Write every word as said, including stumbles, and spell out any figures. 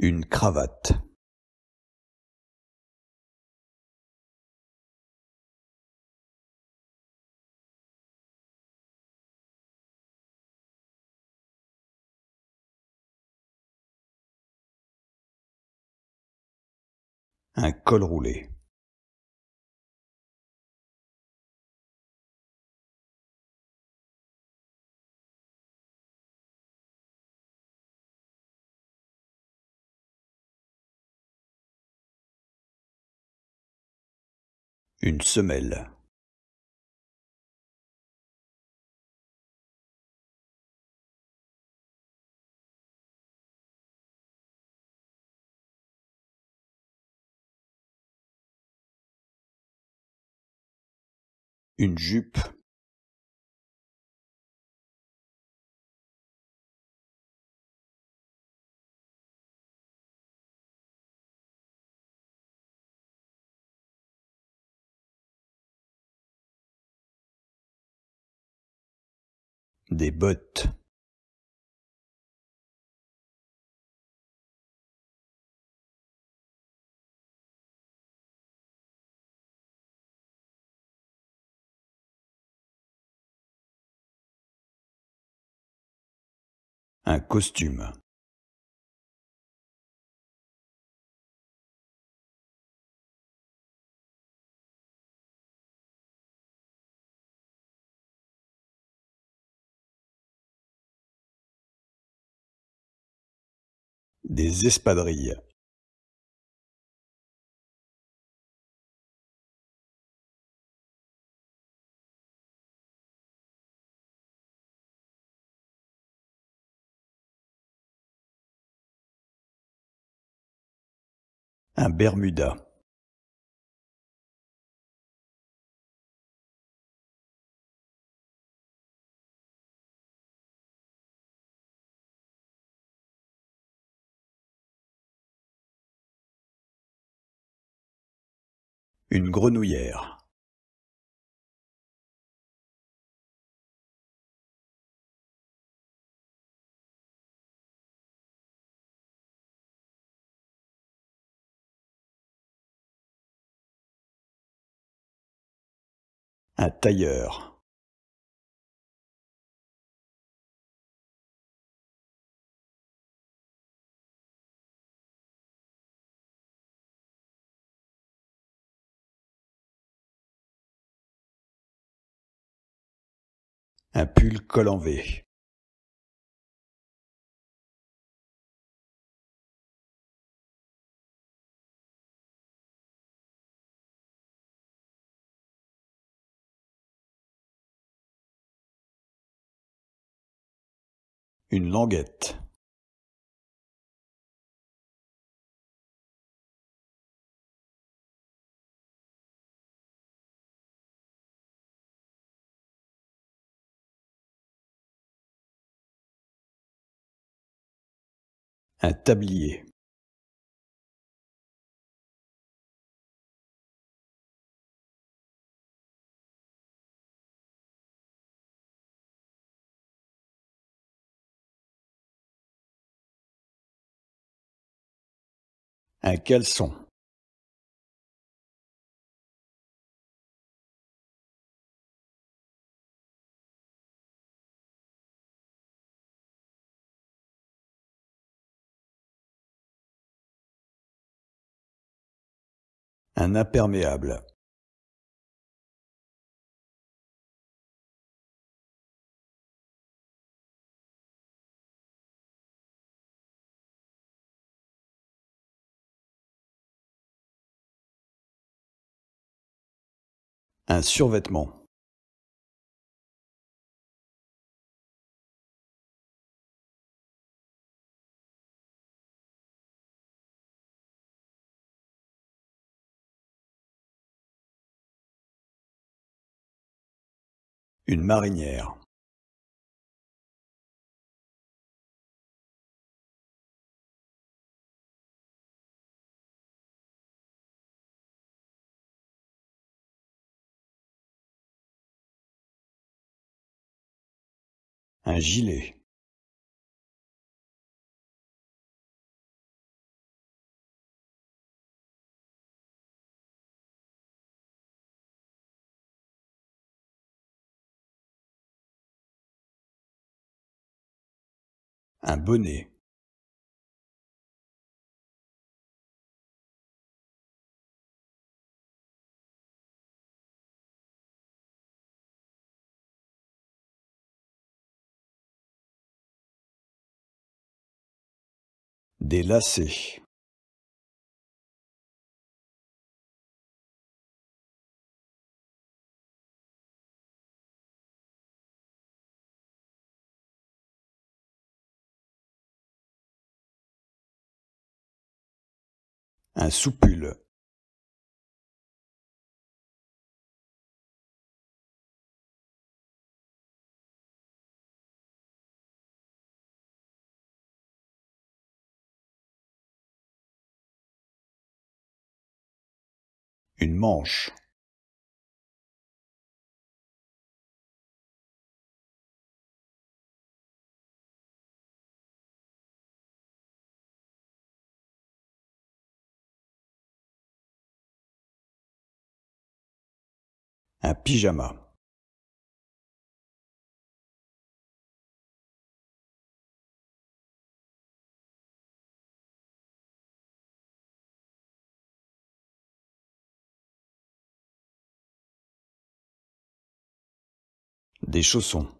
Une cravate. Un col roulé. Une semelle. Une jupe. Des bottes. Un costume. Des espadrilles. Un bermuda. Une grenouillère. Un tailleur. Un pull col en V. Une languette. Un tablier. Un caleçon. Un imperméable. Un survêtement. Une marinière. Un gilet. Un bonnet. Des lacets. Un soupule. Une manche. Un pyjama. Des chaussons.